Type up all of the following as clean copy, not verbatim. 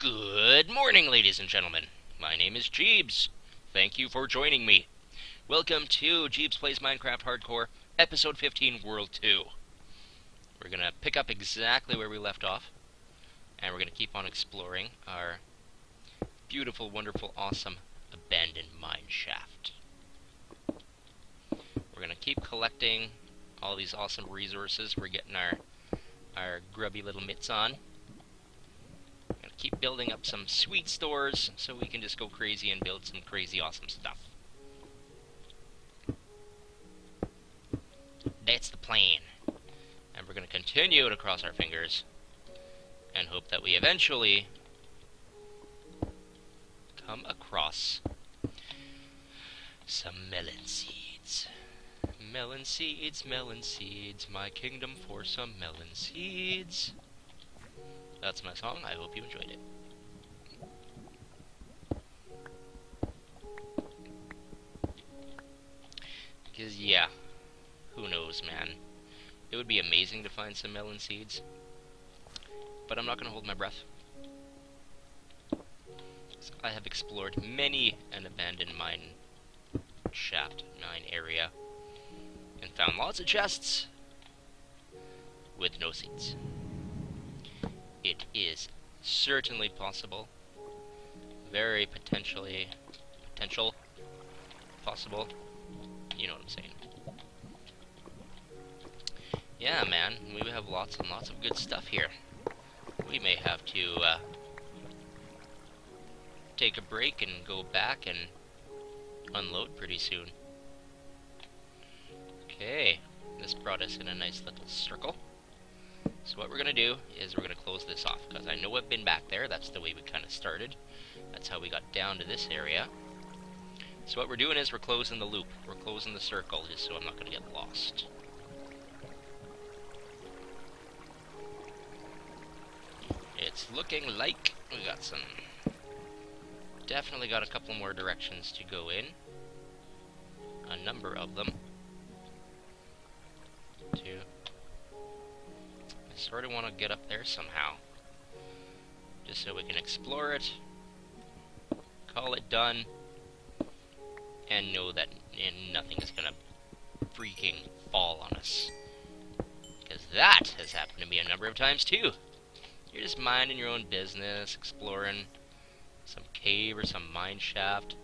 Good morning, ladies and gentlemen. My name is Jeebs. Thank you for joining me. Welcome to Jeebs Plays Minecraft Hardcore, Episode 15, World 2. We're going to pick up exactly where we left off, and we're going to keep on exploring our beautiful, wonderful, awesome, abandoned mine shaft. We're going to keep collecting all these awesome resources. We're getting our grubby little mitts on. Keep building up some sweet stores so we can just go crazy and build some crazy awesome stuff. That's the plan. And we're going to continue to cross our fingers and hope that we eventually come across some melon seeds. Melon seeds, melon seeds, my kingdom for some melon seeds. That's my song. I hope you enjoyed it. Because, yeah, who knows, man. It would be amazing to find some melon seeds. But I'm not going to hold my breath. So I have explored many an abandoned mine shaft, mine area, and found lots of chests with no seeds. It is certainly possible, very potential, possible, you know what I'm saying. Yeah, man, we have lots and lots of good stuff here. We may have to take a break and go back and unload pretty soon. Okay, this brought us in a nice little circle. So what we're going to do is we're going to close this off, because I know I've been back there. That's the way we kind of started. That's how we got down to this area. So what we're doing is we're closing the loop. We're closing the circle, just so I'm not going to get lost. It's looking like we got some... Definitely got a couple more directions to go in. A number of them. Two... Sort of want to get up there somehow, just so we can explore it, call it done, and know that nothing is gonna freaking fall on us, because that has happened to me a number of times too. You're just minding your own business, exploring some cave or some mine shaft,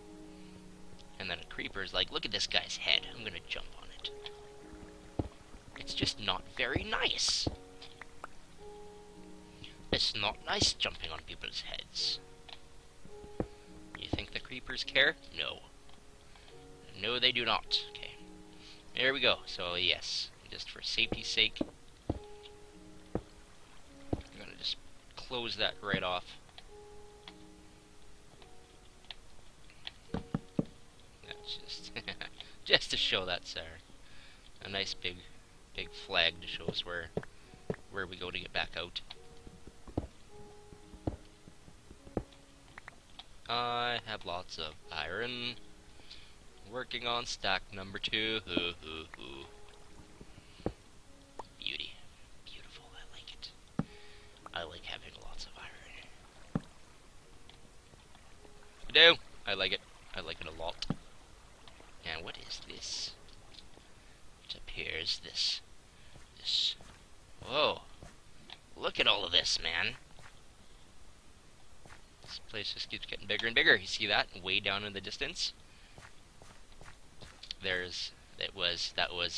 and then a creeper's like, "Look at this guy's head. I'm gonna jump on it." It's just not very nice. It's not nice jumping on people's heads. You think the creepers care? No. No, they do not. Okay. There we go. So, yes. Just for safety's sake, I'm going to just close that right off. That's just... just to show that's a nice big flag to show us where we go to get back out. I have lots of iron. Working on stack number 2. Beauty. Beautiful. I like it. I like having lots of iron. I do. I like it. I like it a lot. Now, what is this? It appears this. Whoa. Look at all of this, man. This place just keeps getting bigger and bigger. You see that way down in the distance? That was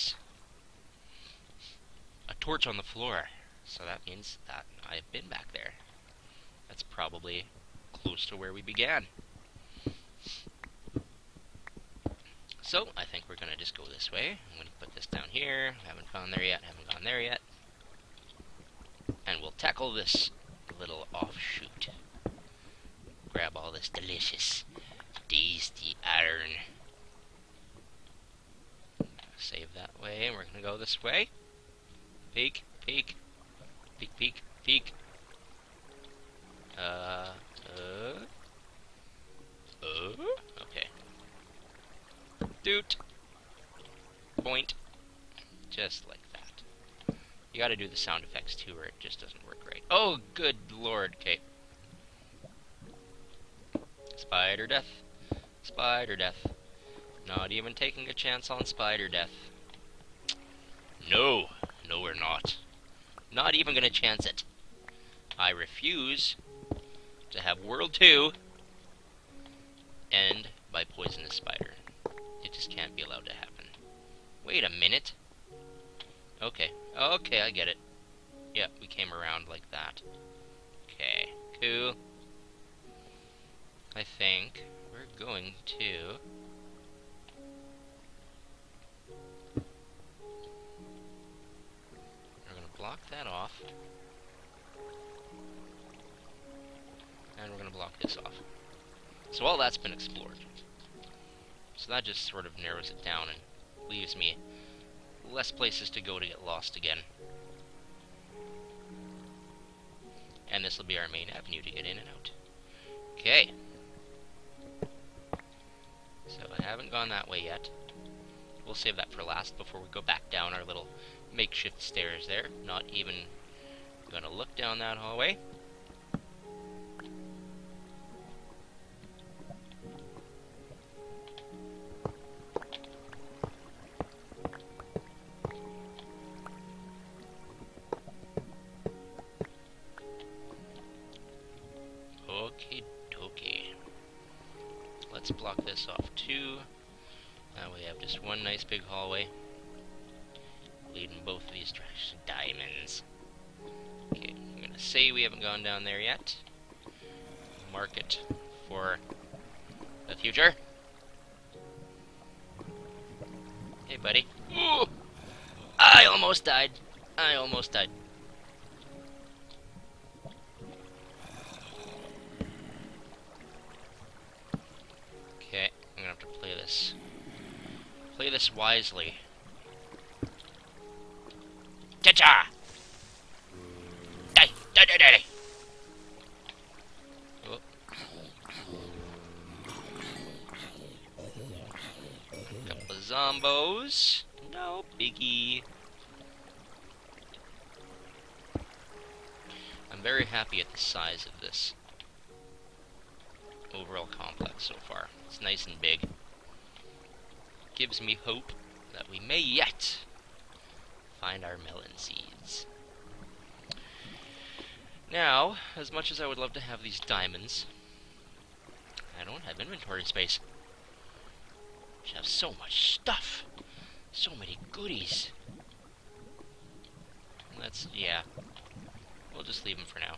a torch on the floor. So that means that I've been back there. That's probably close to where we began. So I think we're gonna just go this way. I'm gonna put this down here. Haven't gone there yet. Haven't gone there yet. And we'll tackle this little offshoot. Grab all this delicious, tasty iron. Save that way, and we're gonna go this way. Peek, peek, peek, peek, peek. Okay. Doot. Point. Just like that. You gotta do the sound effects too, or it just doesn't work right. Oh, good lord, okay. Spider death. Spider death. Not even taking a chance on spider death. No. No, we're not. Not even gonna chance it. I refuse to have World 2 end by poisonous spider. It just can't be allowed to happen. Wait a minute. Okay. Okay, I get it. Yep, we came around like that. Okay. Cool. I think we're going to... we're going to block that off. And we're going to block this off. So all that's been explored. So that just sort of narrows it down and leaves me less places to go to get lost again. And this will be our main avenue to get in and out. Okay. So I haven't gone that way yet. We'll save that for last before we go back down our little makeshift stairs there. Not even gonna look down that hallway. Block this off too. Now we have just one nice big hallway leading both of these directions. Diamonds. Okay, I'm gonna say we haven't gone down there yet. Mark it for the future. Hey, buddy. Ooh! I almost died. I almost died. Play this wisely. Cha-cha! Die! Die, die, die, die! Oh. Couple of zombos. No biggie. I'm very happy at the size of this overall complex so far. It's nice and big. Gives me hope that we may yet find our melon seeds. Now, as much as I would love to have these diamonds, I don't have inventory space. I have so much stuff, so many goodies. That's, yeah, we'll just leave them for now.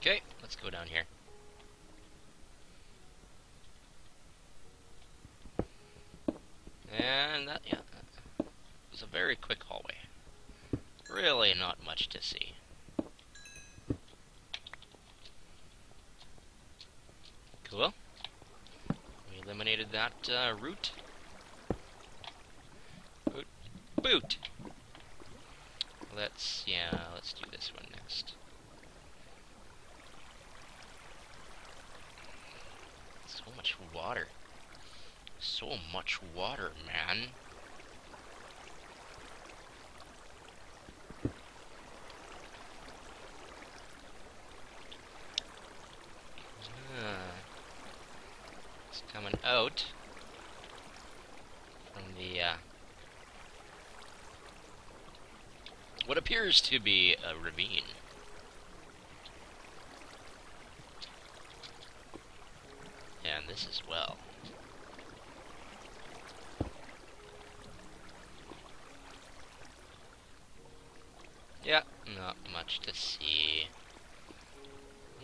Okay, let's go down here. And that, yeah, that was a very quick hallway. Really not much to see. Cool. We eliminated that route. Boot! Let's, yeah, let's do this one next. So much water. So much water, man. It's coming out from the what appears to be a ravine. And this as well. Yeah, not much to see.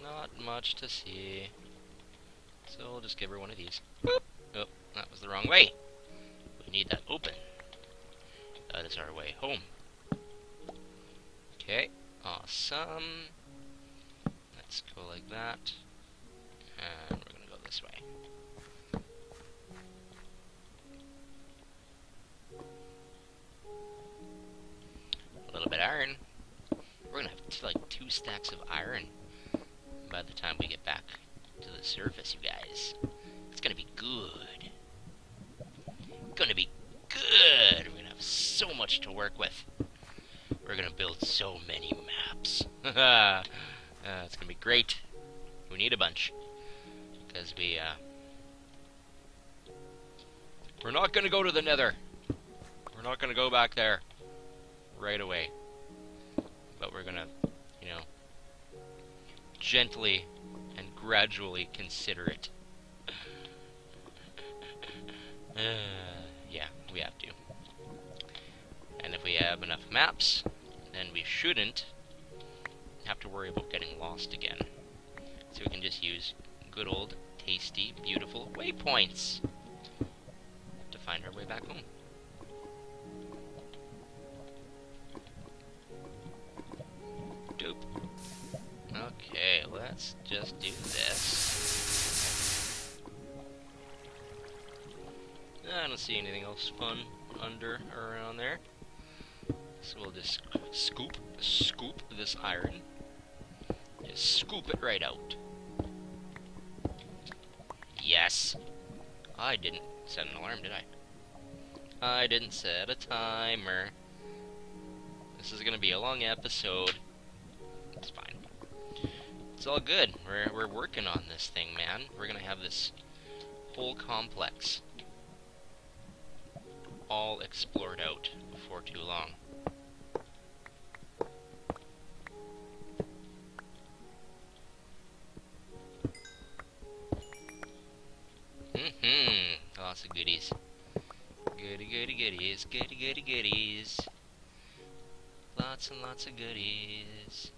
Not much to see. So we'll just give her one of these. Boop. Oh, that was the wrong way. We need that open. That is our way home. Okay, awesome. Let's go like that. And we're gonna go this way. A little bit of iron. We're gonna have like 2 stacks of iron by the time we get back to the surface, you guys. It's gonna be good. Gonna be good! We're gonna have so much to work with. We're gonna build so many maps. It's gonna be great. We need a bunch. Because we're not gonna go to the Nether. We're not gonna go back there right away. But we're gonna, you know, gently and gradually consider it. Yeah, we have to. And if we have enough maps, then we shouldn't have to worry about getting lost again. So we can just use good old, tasty, beautiful waypoints to find our way back home. Doop. Okay, let's just do this. I don't see anything else fun under or around there. So we'll just scoop this iron. Just scoop it right out. Yes! I didn't set an alarm, did I? I didn't set a timer. This is gonna be a long episode. It's fine. It's all good. We're working on this thing, man. We're gonna have this whole complex all explored out before too long. Lots of goodies. Goody goodies. Lots and lots of goodies.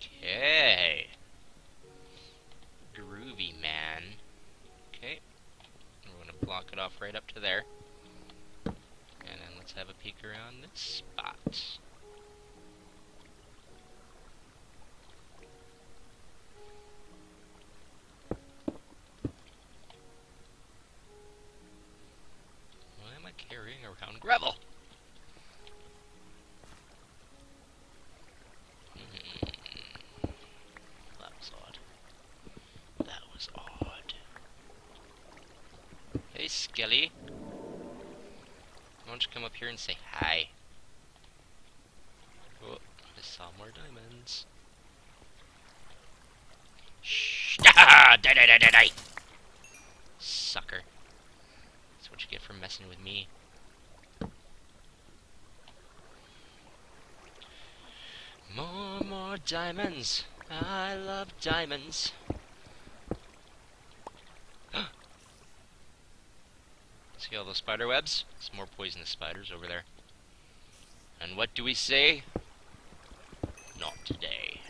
Okay. Groovy, man. Okay. We're gonna block it off right up to there. And then let's have a peek around this spot. Gravel. That was odd. Hey, Skelly. Why don't you come up here and say hi? Oh, I saw more diamonds. Shh! Die! Sucker. That's what you get for messing with me. More diamonds. I love diamonds. See all those spider webs? Some more poisonous spiders over there. And what do we say? Not today.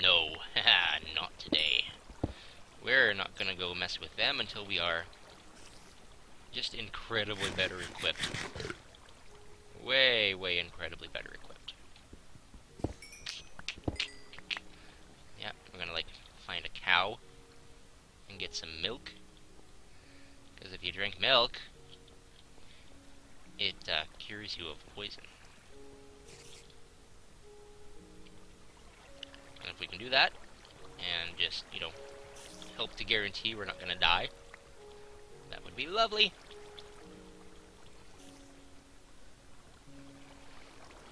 No, haha, not today. We're not gonna go mess with them until we are just incredibly better equipped. Way incredibly better equipped. Yeah, we're gonna like find a cow and get some milk. Because if you drink milk, it cures you of poison. And if we can do that, and just, you know, help to guarantee we're not gonna die, that would be lovely.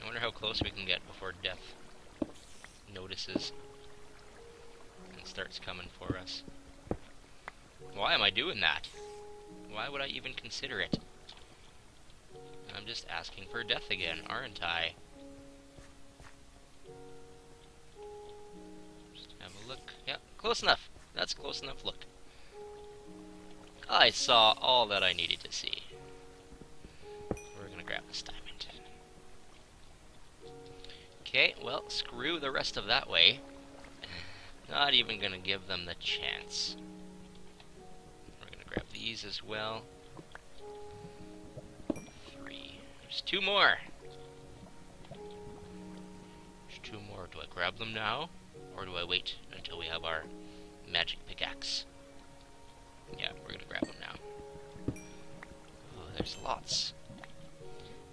I wonder how close we can get before death notices and starts coming for us. Why am I doing that? Why would I even consider it? I'm just asking for death again, aren't I? Just have a look. Yep, close enough. That's close enough. Look. I saw all that I needed to see. We're gonna grab this diamond. Okay, well, screw the rest of that way. Not even gonna give them the chance. We're gonna grab these as well. 3. There's 2 more! There's 2 more. Do I grab them now? Or do I wait until we have our magic pickaxe? Yeah, we're gonna grab them now. Oh, there's lots.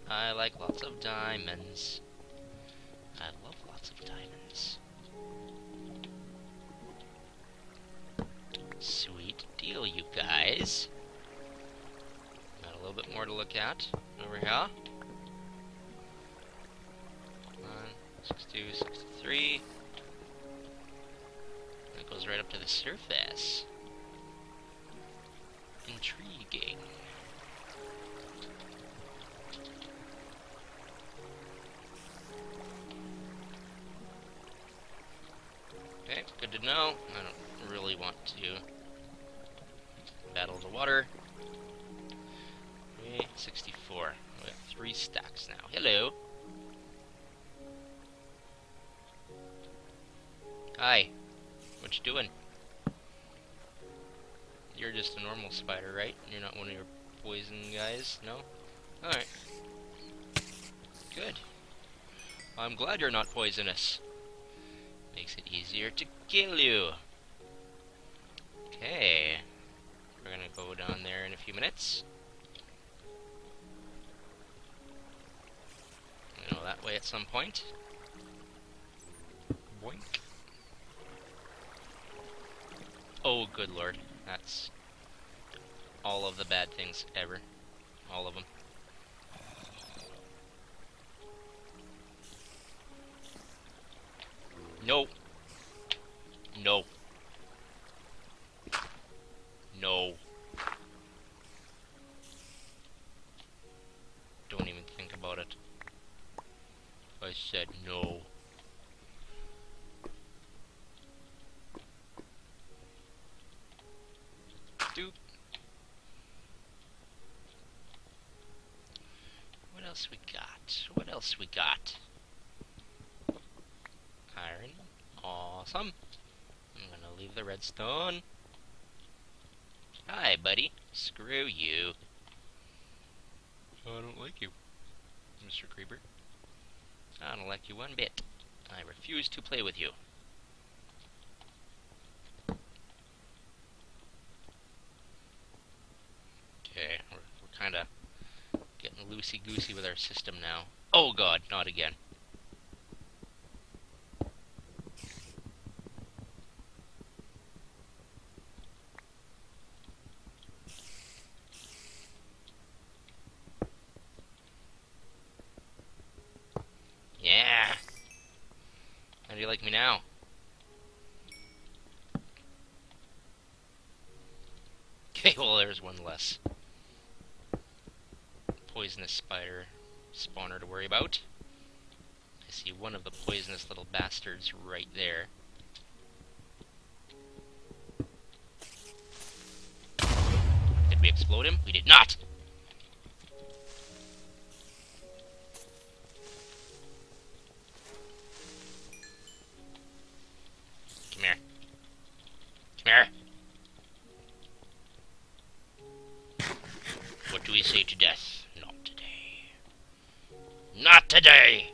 I like lots of diamonds. I love lots of diamonds. Sweet deal, you guys. little bit more to look at over here. 62, 63. That goes right up to the surface. Intriguing. Okay, good to know. I don't really want to battle the water. 64. We have 3 stacks now. Hello. Hi. What you doing? You're just a normal spider, right? You're not one of your poison guys, no? Alright. Good. I'm glad you're not poisonous. Makes it easier to kill you. Okay. We're gonna go down there in a few minutes. You know, that way at some point. Boink. Oh, good lord. That's all of the bad things ever. All of them. No. No. No. Don't even think about it. I said no. What else we got? What else we got? Iron. Awesome. I'm gonna leave the redstone. Hi, buddy. Screw you. I don't like you, Mr. Creeper. I don't like you one bit. I refuse to play with you. Okay, we're kind of getting loosey-goosey with our system now. Oh god, not again. Yeah! How do you like me now? Okay, well there's one less poisonous spider spawner to worry about. I see one of the poisonous little bastards right there. Did we explode him? We did not! Come here. Come here! What do we say to death? Not today!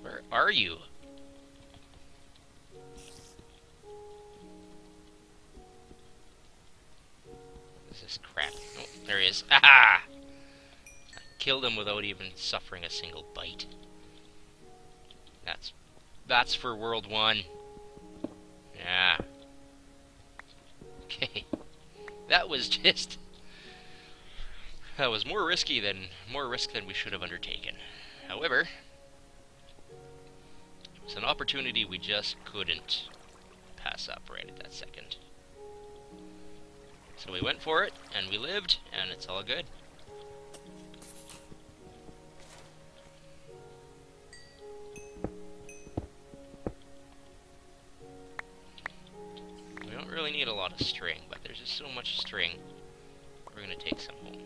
Where are you? Is this crap? Oh, there he is. Aha! I killed him without even suffering a single bite. That's for World 1. Yeah. Okay. That was just... That was more risk than we should have undertaken. However, it was an opportunity we just couldn't pass up right at that second. So we went for it, and we lived, and it's all good. We don't really need a lot of string, but there's just so much string. We're gonna take some home.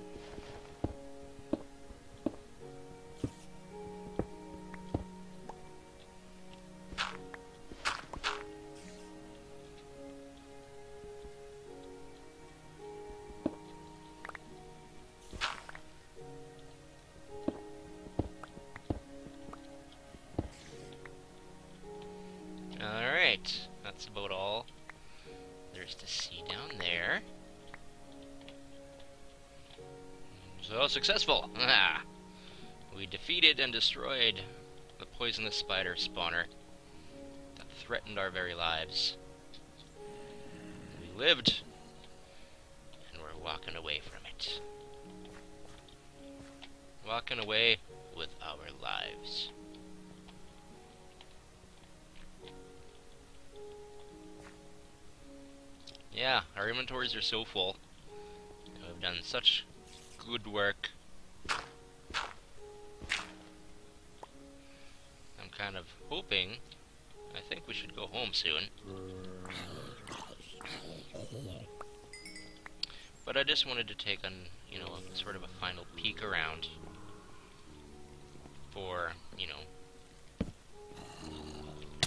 That's about all there's to see down there. So successful! We defeated and destroyed the poisonous spider spawner that threatened our very lives. We lived, walking away from it. Walking away with our lives. Yeah, our inventories are so full. We've done such good work. I'm kind of hoping, I think we should go home soon. But I just wanted to take on, you know, sort of a final peek around for, you know...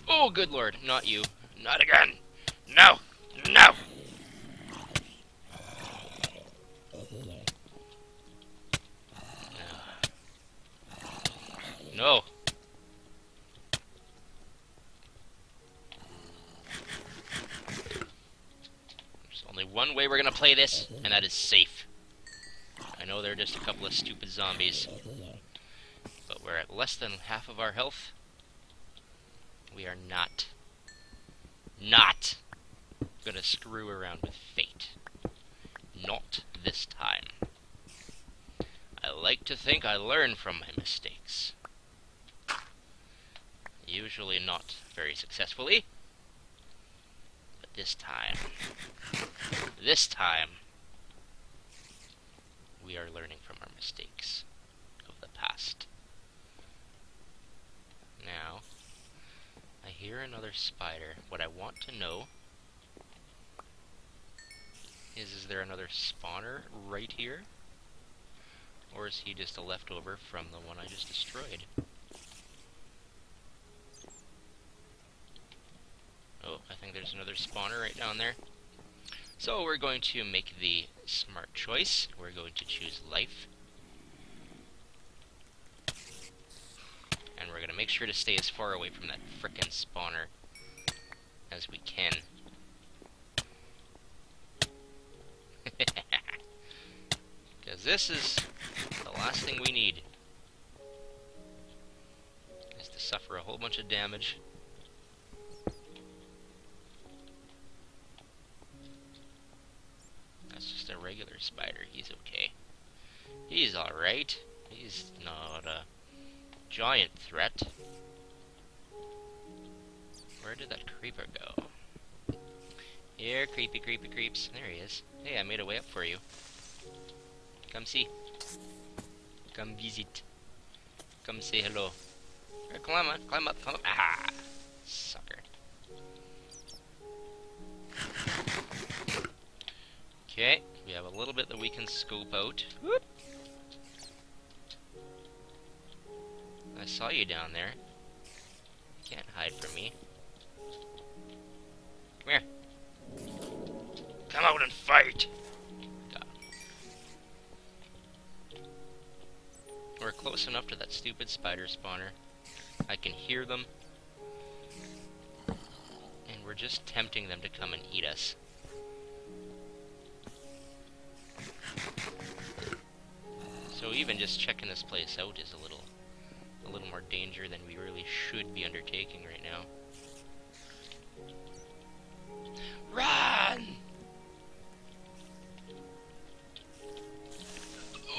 Oh, good lord, not you. Not again! No! No! No! There's only one way we're gonna play this, and that is safe. I know they're just a couple of stupid zombies, but we're at less than half of our health. We are not gonna screw around with fate. Not this time. I like to think I learn from my mistakes. Usually not very successfully, but this time, we are learning from our mistakes of the past. Now, I hear another spider. What I want to know is there another spawner right here? Or is he just a leftover from the one I just destroyed? Oh, I think there's another spawner right down there. So we're going to make the smart choice. We're going to choose life. And we're going to make sure to stay as far away from that frickin' spawner as we can. Because this is the last thing we need. Is to suffer a whole bunch of damage. Regular spider, he's okay. He's alright. He's not a giant threat. Where did that creeper go? Here, creepy creeps. There he is. Hey, I made a way up for you. Come see. Come visit. Come say hello. Here, climb up, climb up, climb up. Ah! Sucker. Okay. We have a little bit that we can scope out. Whoop. I saw you down there. You can't hide from me. Come here. Come out and fight! God. We're close enough to that stupid spider spawner. I can hear them. And we're just tempting them to come and eat us. So even just checking this place out is a little more danger than we really should be undertaking right now. Run!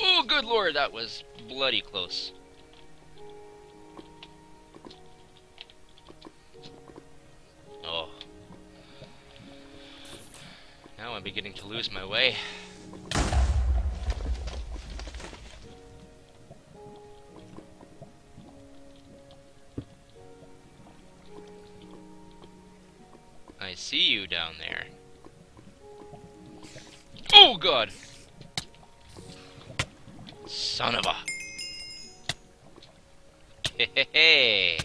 Oh, good lord, that was bloody close. Oh. Now I'm beginning to lose my way. See you down there. Oh god! Son of a... Hey!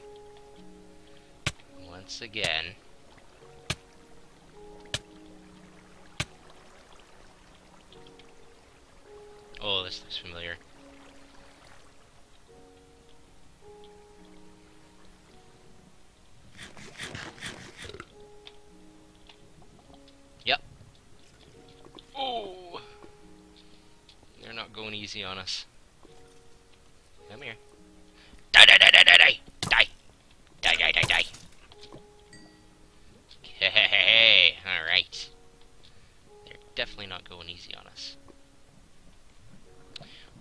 Once again... Oh, this looks familiar. Easy on us. Come here. Die, die, die, die, die, die! Die! Die, die, die, die! Okay, alright. They're definitely not going easy on us.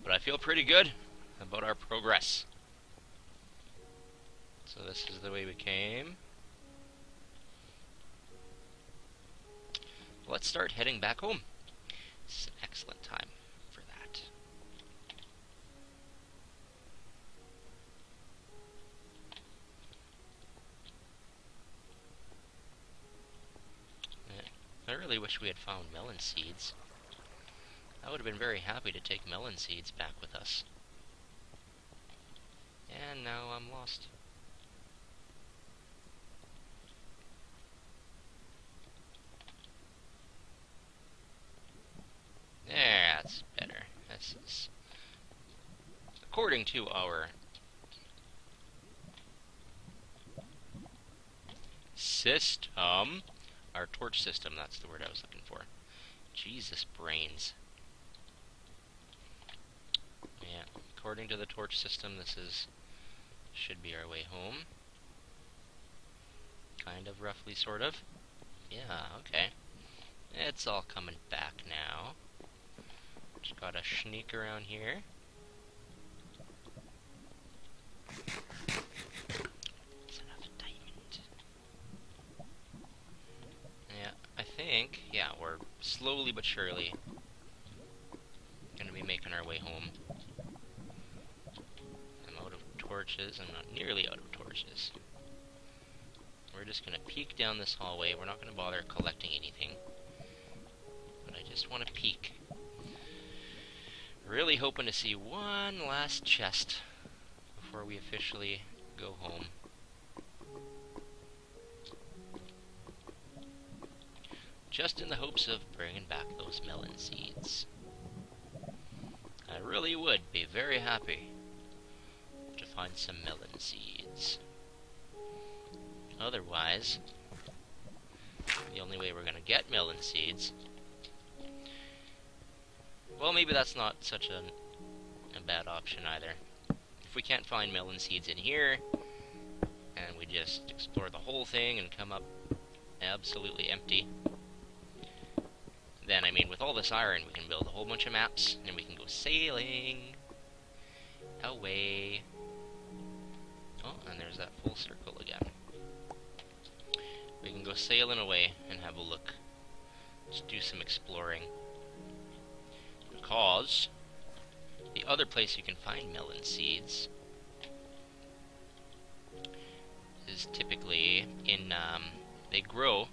But I feel pretty good about our progress. So this is the way we came. Let's start heading back home. This is an excellent time for that. I really wish we had found melon seeds. I would have been very happy to take melon seeds back with us. And now I'm lost. That's better. This is according to our system, our torch system, that's the word I was looking for. Jesus brains. Yeah, according to the torch system, this is should be our way home. Kind of, roughly, sort of. Yeah, okay. It's all coming back now. Just gotta sneak around here. It's another diamond. Yeah, I think, yeah, we're slowly but surely gonna be making our way home. I'm out of torches. I'm not nearly out of torches. We're just gonna peek down this hallway. We're not gonna bother collecting anything. But I just wanna peek. Really hoping to see one last chest before we officially go home. Just in the hopes of bringing back those melon seeds. I really would be very happy to find some melon seeds. Otherwise, the only way we're going to get melon seeds... Well, maybe that's not such a bad option either. If we can't find melon seeds in here, and we just explore the whole thing and come up absolutely empty, then, I mean, with all this iron, we can build a whole bunch of maps, and we can go sailing away. Oh, and there's that full circle again. We can go sailing away and have a look. Just do some exploring. Because the other place you can find melon seeds is typically in, they grow,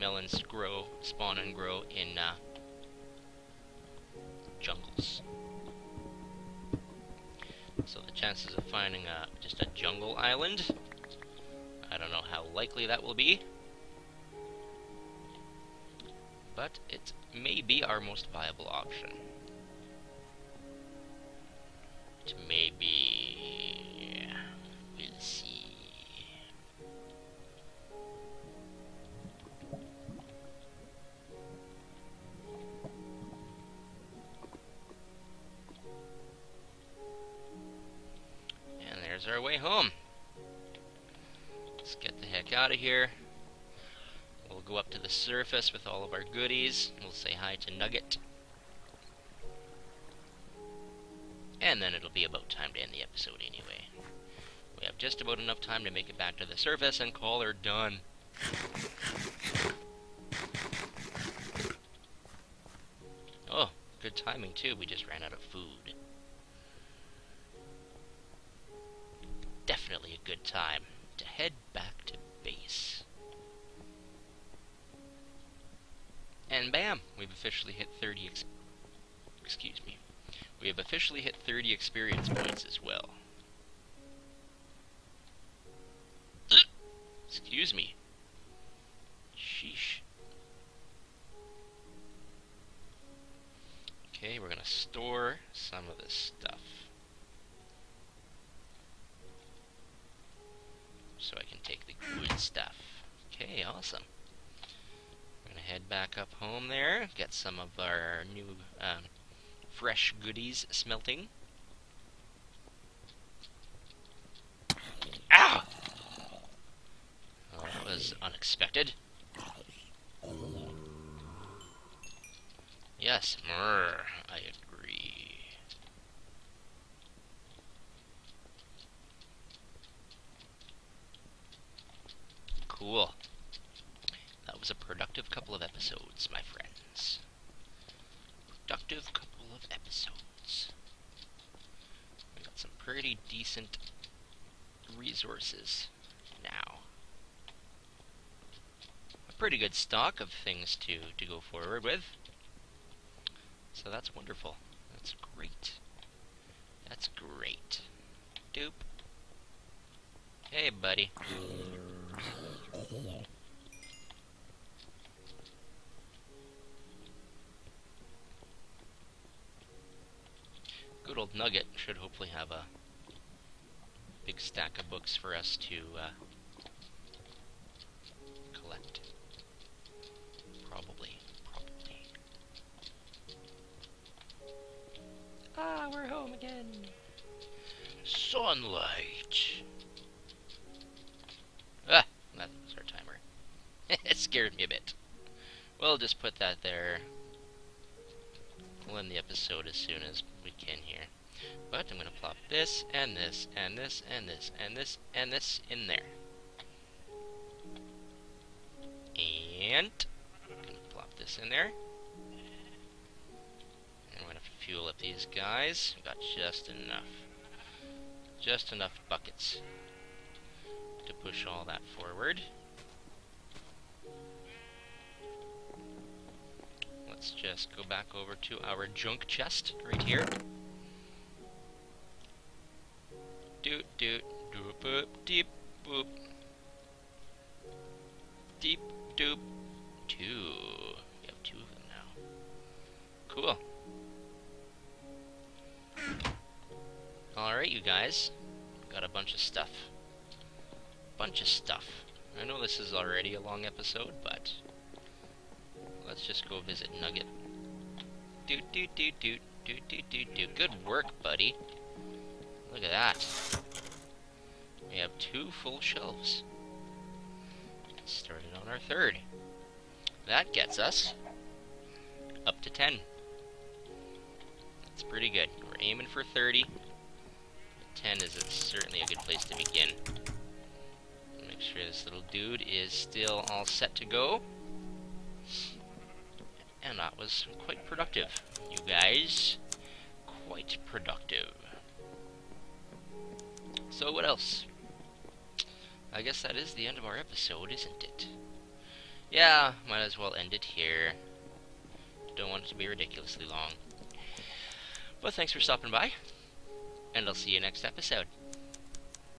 melons grow, spawn and grow in jungles. So the chances of finding just a jungle island, I don't know how likely that will be. But it may be our most viable option. It may be... We'll see. And there's our way home. Let's get the heck out of here. We'll go up to the surface with all of our goodies. We'll say hi to Nugget. And then it'll be about time to end the episode anyway. We have just about enough time to make it back to the surface and call her done. Oh, good timing too. We just ran out of food. Definitely a good time to head back to base. And bam! We've officially hit 30 We have officially hit 30 experience points as well. Excuse me. Sheesh. Okay, we're gonna store some of this stuff. So I can take the good stuff. Okay, awesome. Head back up home there, get some of our new fresh goodies smelting. Ow! Well, that was unexpected. Yes, I agree. Cool. That was a productive couple of episodes, my friends. Productive couple of episodes. We got some pretty decent resources now. A pretty good stock of things to go forward with. So that's wonderful. That's great. That's great. Doop. Hey, buddy. Good old Nugget should hopefully have a big stack of books for us to collect. Probably. Ah, we're home again. Sunlight. Ah, that was our timer. It scared me a bit. We'll just put that there. We'll end the episode as soon as we can here. But I'm gonna plop this, and this, and this, and this, and this, and this in there. And I'm gonna plop this in there. And we're gonna fuel up these guys. We've got just enough. Just enough buckets to push all that forward. Let's just go back over to our junk chest right here. Doot doot doop boop deep boop deep doop two. We have two of them now. Cool. Alright, you guys. Got a bunch of stuff. I know this is already a long episode, but let's just go visit Nugget. Doot doot doot doot doot doot doot doot. Good work, buddy. Look at that. We have two full shelves. Let's start it on our third. That gets us up to 10. That's pretty good. We're aiming for 30. 10 is certainly a good place to begin. Make sure this little dude is still all set to go. And that was quite productive, you guys. Quite productive. So what else? I guess that is the end of our episode, isn't it? Yeah, might as well end it here. Don't want it to be ridiculously long. But thanks for stopping by, and I'll see you next episode.